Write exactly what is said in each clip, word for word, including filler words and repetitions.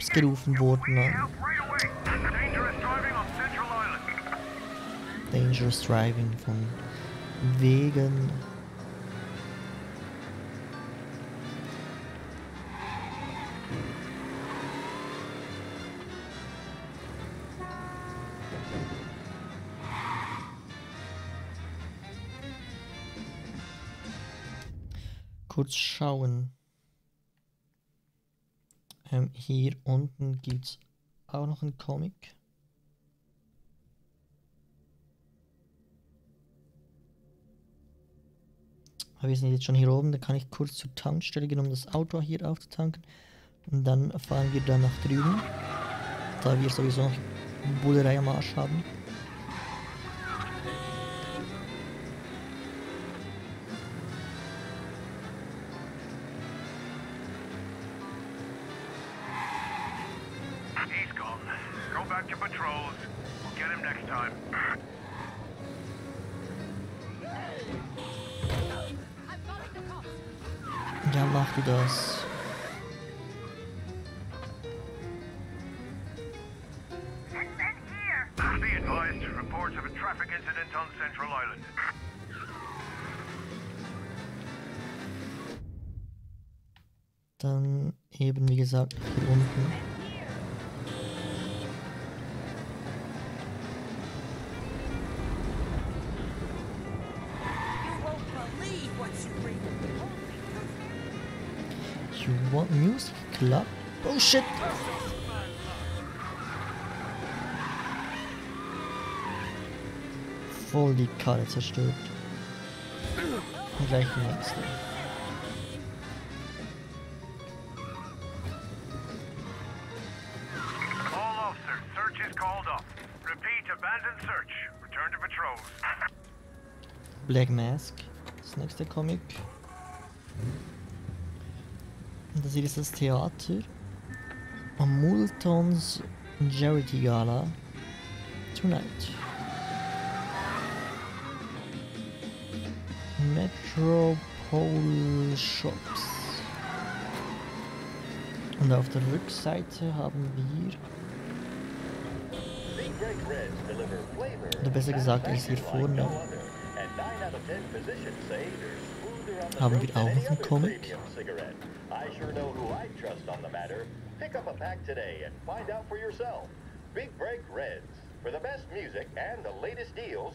Shops gerufen wurden. Dangerous Driving von wegen... Kurz schauen. Ähm, hier unten gibt es auch noch einen Comic. Aber wir sind jetzt schon hier oben, da kann ich kurz zur Tankstelle gehen, um das Auto hier aufzutanken. Und dann fahren wir dann nach drüben, da wir sowieso noch Bullerei am Arsch haben. Das. Be advised, reports of a traffic incident on Central Island. Dann eben wie gesagt hier unten. What music club? Oh shit! Voll die Karte zerstört. Und gleich die nächste. All officers, search is called off. Repeat, abandon search. Return to patrols. Black Mask. Das nächste Comic. Das hier ist das Theater Moultons Charity Gala Tonight. Metropol Shops. Und auf der Rückseite haben wir, oder besser gesagt ist hier vorne, haben wir auch noch einen Comic. I sure know who I trust on the matter. Pick up a pack today and find out for yourself. Big Break Reds for the best music and the latest deals.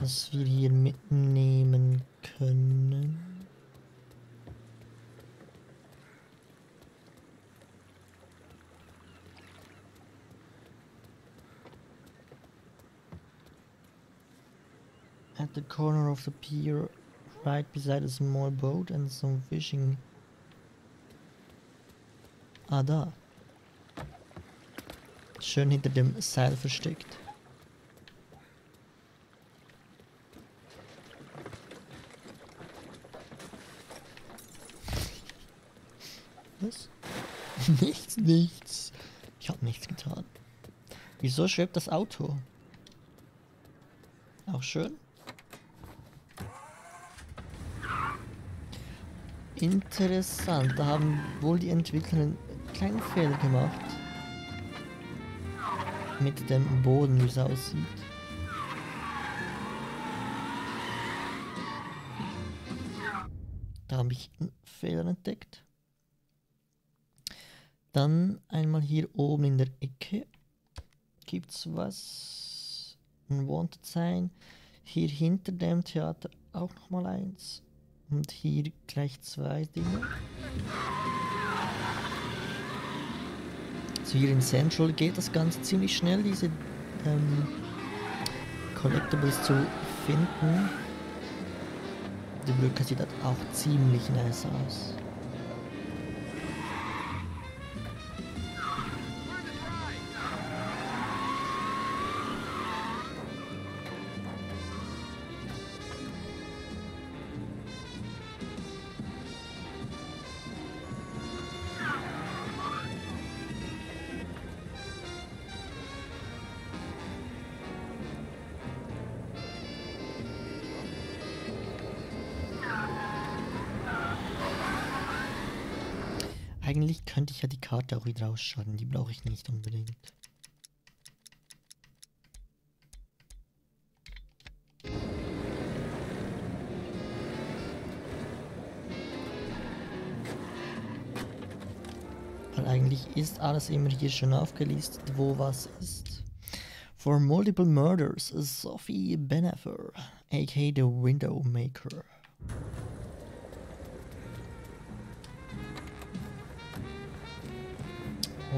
Was wir hier mitnehmen können. At the corner of the pier, right beside a small boat and some fishing. Ah, da. Schön hinter dem Seil versteckt. Was? Nichts, nichts. Ich habe nichts getan. Wieso schwebt das Auto? Auch schön. Interessant, da haben wohl die Entwickler einen kleinen Fehler gemacht. Mit dem Boden, wie es aussieht. Da habe ich einen Fehler entdeckt. Dann einmal hier oben in der Ecke. Gibt's was? Ein Wanted Sign. Hier hinter dem Theater auch nochmal eins. Und hier gleich zwei Dinge. Also hier in Central geht das Ganze ziemlich schnell, diese ähm, Collectibles zu finden. Die Brücke sieht halt auch ziemlich nice aus. Eigentlich könnte ich ja die Karte auch wieder ausschalten, die brauche ich nicht unbedingt. Weil eigentlich ist alles immer hier schon aufgelistet, wo was ist. For multiple murders, Sophie Benefer, aka The Window Maker.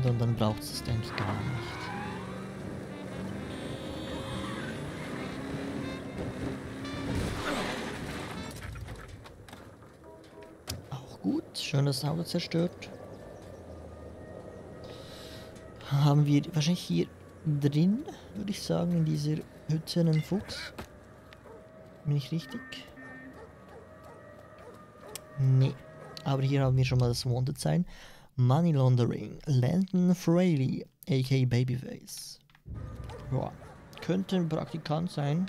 Oder dann braucht es denke ich gar nicht. Auch gut, schön das Auto zerstört. Haben wir wahrscheinlich hier drin, würde ich sagen, in dieser Hütte einen Fuchs. Bin ich richtig? Nee, aber hier haben wir schon mal das Wanted Sign. Money Laundering, Landon Fraley, aka Babyface. Boah, könnte ein Praktikant sein.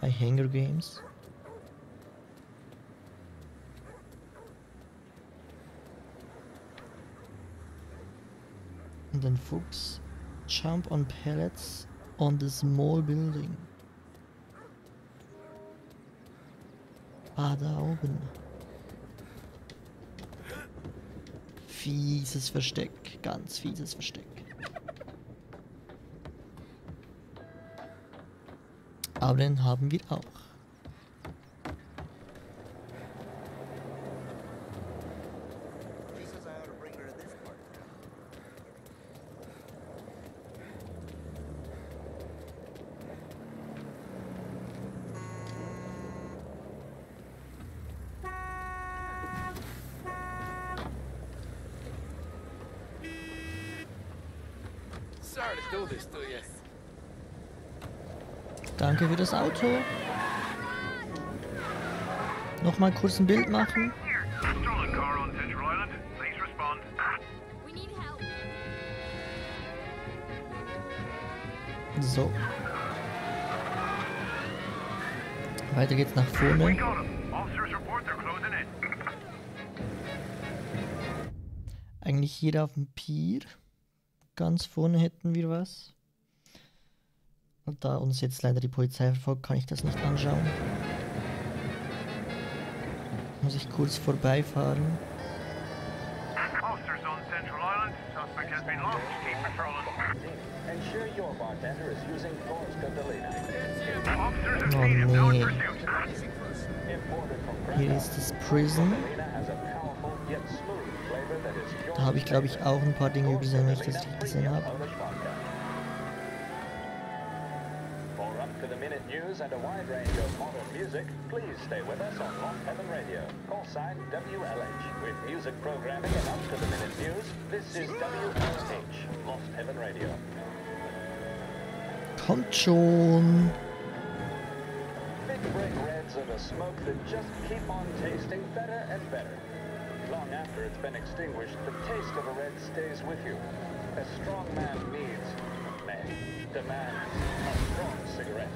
Bei Hangar Games. Und dann Fuchs. Jump on pallets on the small building. Ah, da oben. Fieses Versteck, ganz fieses Versteck. Aber den haben wir auch. Danke für das Auto. Nochmal kurz ein Bild machen. So. Weiter geht's nach vorne. Eigentlich hier auf dem Pier. Ganz vorne hätten wir was. Und da uns jetzt leider die Polizei verfolgt, kann ich das nicht anschauen. Muss ich kurz vorbeifahren. Officers on Central Island, suspect has been lost. Keep patrolling. Ensure your bartender is using Force Catalina. Officers in need of no pursuit. Hier ist das Prison. Da habe ich glaube ich auch ein paar Dinge gesehen, wenn ich das nicht gesehen habe. And a wide range of modern music, please stay with us on Lost Heaven Radio. Call sign W L H. With music programming and up-to-the-minute news, this is W L H, Lost Heaven Radio. Kommt schon! Big break reds of a smoke that just keep on tasting better and better. Long after it's been extinguished, the taste of a red stays with you. A strong man needs, may, demands a strong cigarette.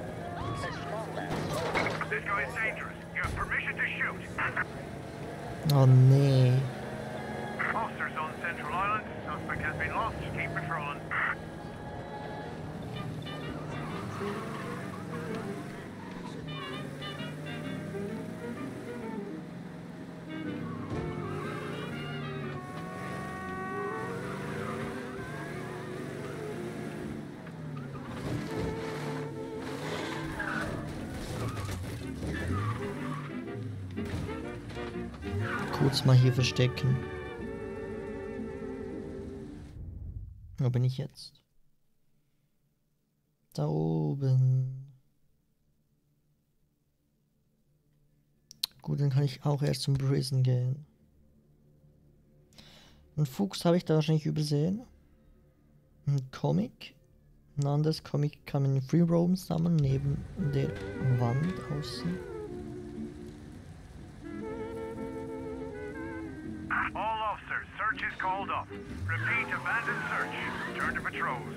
Oh nee. Kurz mal hier verstecken. Wo bin ich jetzt? Da oben. Gut, dann kann ich auch erst zum Prison gehen. Einen Fuchs habe ich da wahrscheinlich übersehen. Ein Comic. Ein anderes Comic kann man in Free Roam sammeln, neben der Wand außen. Called off. Repeat abandoned search. Turn to patrols.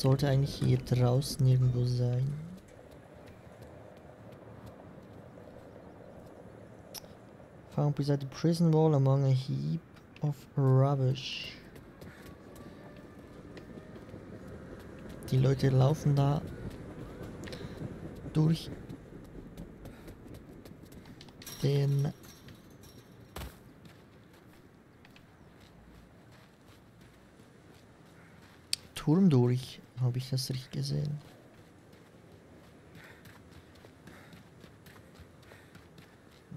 Das sollte eigentlich hier draußen irgendwo sein. Found beside the prison wall among a heap of rubbish. Die Leute laufen da durch den Turm durch. Habe ich das richtig gesehen?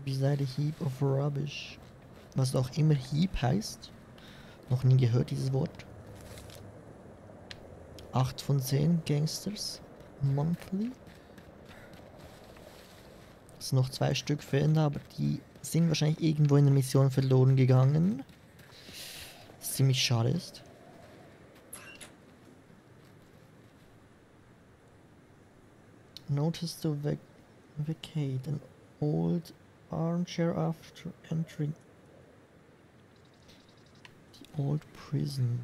Beside a heap of rubbish. Was auch immer Heap heißt. Noch nie gehört dieses Wort. acht von zehn Gangsters Monthly. Es sind noch zwei Stück fehlen, aber die sind wahrscheinlich irgendwo in der Mission verloren gegangen. Was ziemlich schade ist. Notice to vac vacate an old armchair after entering the old prison.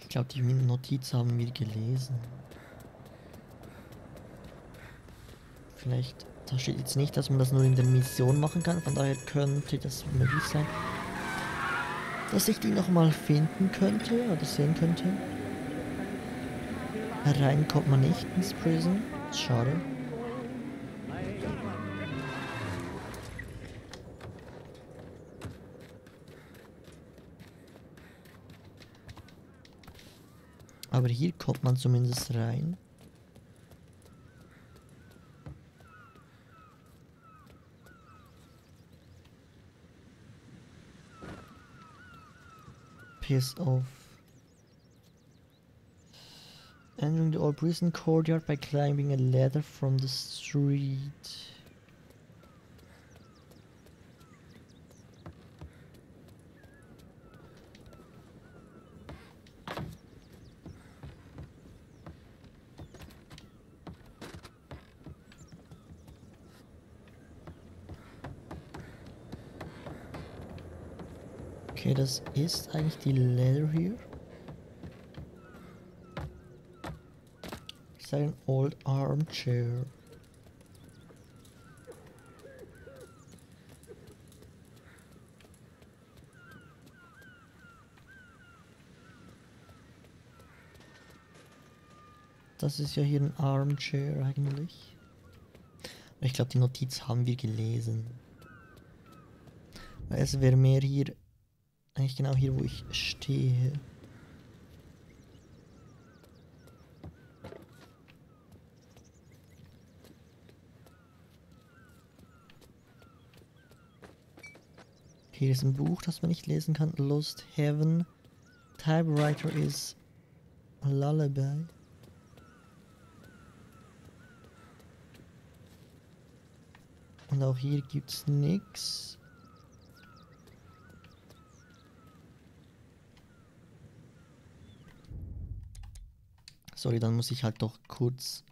Ich glaube, die Notiz haben wir gelesen. Vielleicht, da steht jetzt nicht, dass man das nur in der Mission machen kann, von daher könnte das möglich sein, dass ich die nochmal finden könnte oder sehen könnte. Rein kommt man nicht ins Prison, schade. Aber hier kommt man zumindest rein. Piss off. Entering the old prison courtyard by climbing a ladder from the street. Okay, das ist eigentlich die Ladder hier. Ich sage ein Old Armchair. Das ist ja hier ein Armchair eigentlich. Ich glaube, die Notiz haben wir gelesen. Es wäre mehr hier. Eigentlich genau hier, wo ich stehe. Hier ist ein Buch, das man nicht lesen kann. Lost Heaven Typewriter is a Lullaby. Und auch hier gibt's nichts. Sorry, dann muss ich halt doch kurz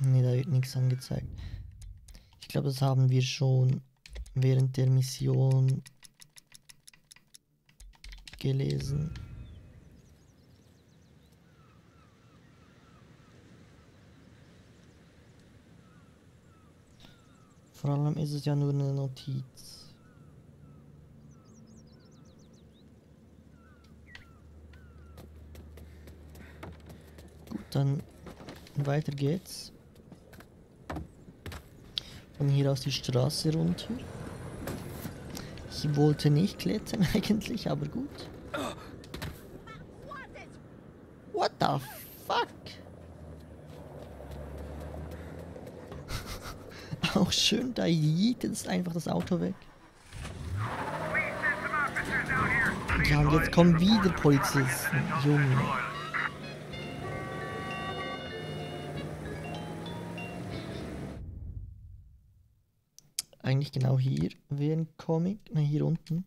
ne, da wird nichts angezeigt. Ich glaube, das haben wir schon während der Mission gelesen. Vor allem ist es ja nur eine Notiz. Gut, dann weiter geht's. Von hier aus die Straße runter. Ich wollte nicht klettern eigentlich, aber gut. What the fuck? Auch schön, da jietet es einfach das Auto weg. Ja, und jetzt kommen wieder Polizisten. Junge. Eigentlich genau hier wäre ein Comic. Nein, hier unten.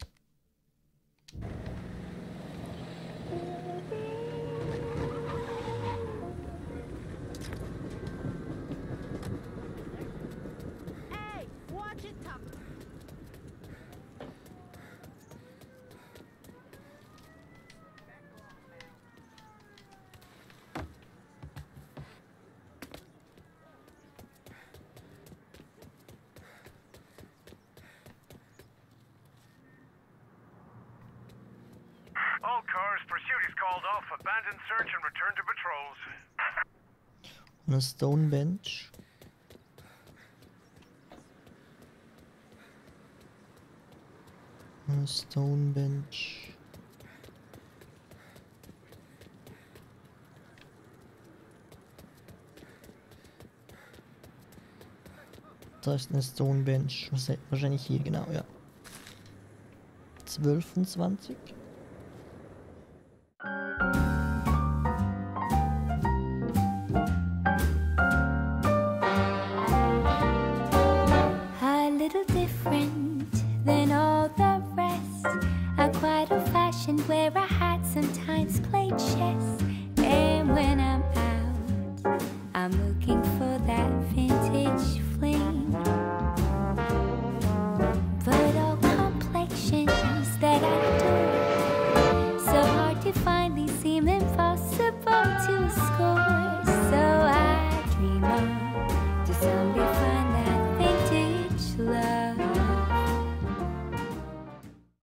off, abandon search, and return to patrols. On a stone bench. On a stone bench. Da ist eine Stone Bench. Wahrscheinlich hier, genau, ja. zwölf und zwanzig. I'm looking